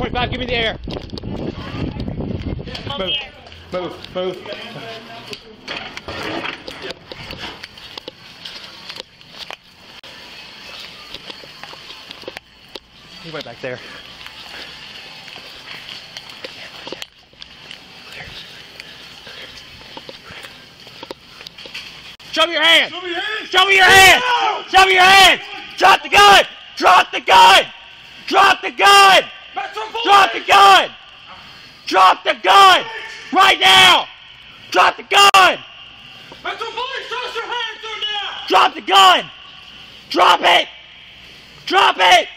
25, give me the air. Move, move, move. He went back there. Show me your hands! Show me your hands! Show me your hands! Show me your hands! Drop the gun! Drop the gun! Drop the gun! Drop the gun! Drop the gun! Right now! Drop the gun! Drop the gun! Drop it! Drop it!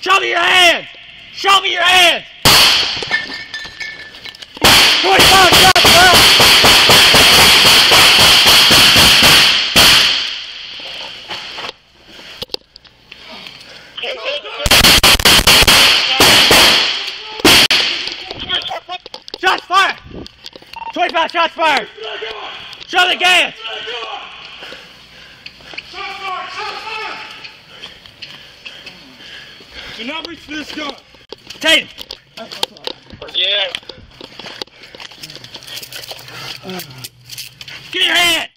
Show me your hands! Show me your hands! 25 shots, bro! Shots fired! 25 shots fired! Show the gas! Shots fired! Shots fired! Do not reach this gun! Tatum! Yeah! Get your hand!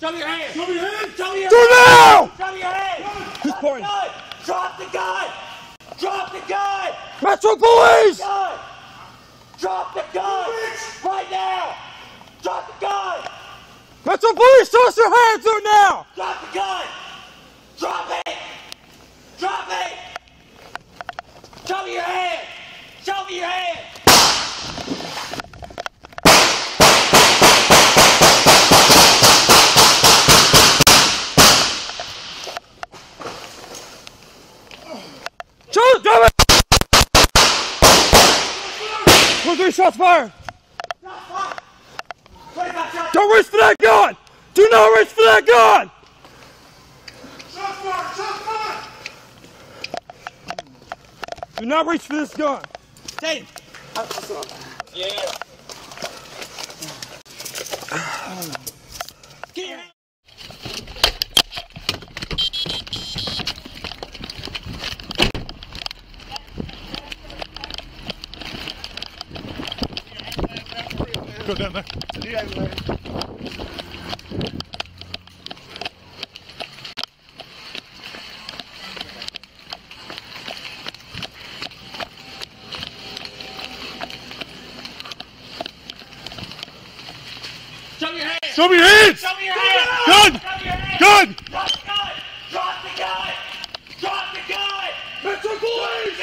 Show me your hands! Show me your hands! Show me your hands! Show me your hands! Who's pouring? Drop the gun! Drop the gun! Metro Police! Drop the gun! Right now! Drop the gun! Metro Police, toss your hands right now! Drop the gun! Drop it! Drop it! Show me your hands! Show me your hands! Shots fired! Don't reach for that gun! Do not reach for that gun! Shots fired! Shots fired! Do not reach for this gun! Dave! Yeah! Get your hands! Go down there. Yeah, go ahead. Show me your hands! Show me your hands! Show me your hands! Good! Good! Drop the gun! Drop the gun! Drop the gun! Metro Police!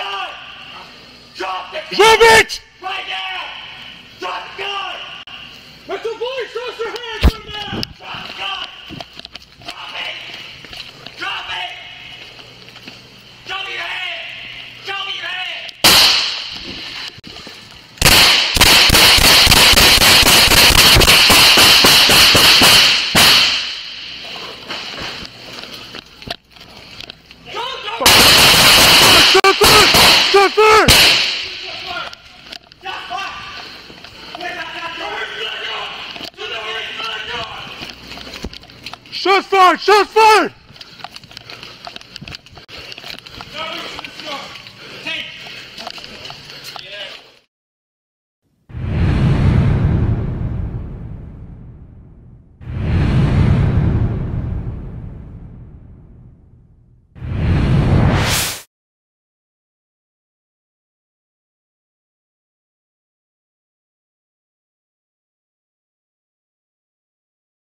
Drop the gun! Move it! Right now! Drop the gun! Metro Police, toss your hands right now! Drop the gun! Drop it! Drop it! Show me your hand! Show me your hand! Shot first! Shot first! Shots fired! Shots fired!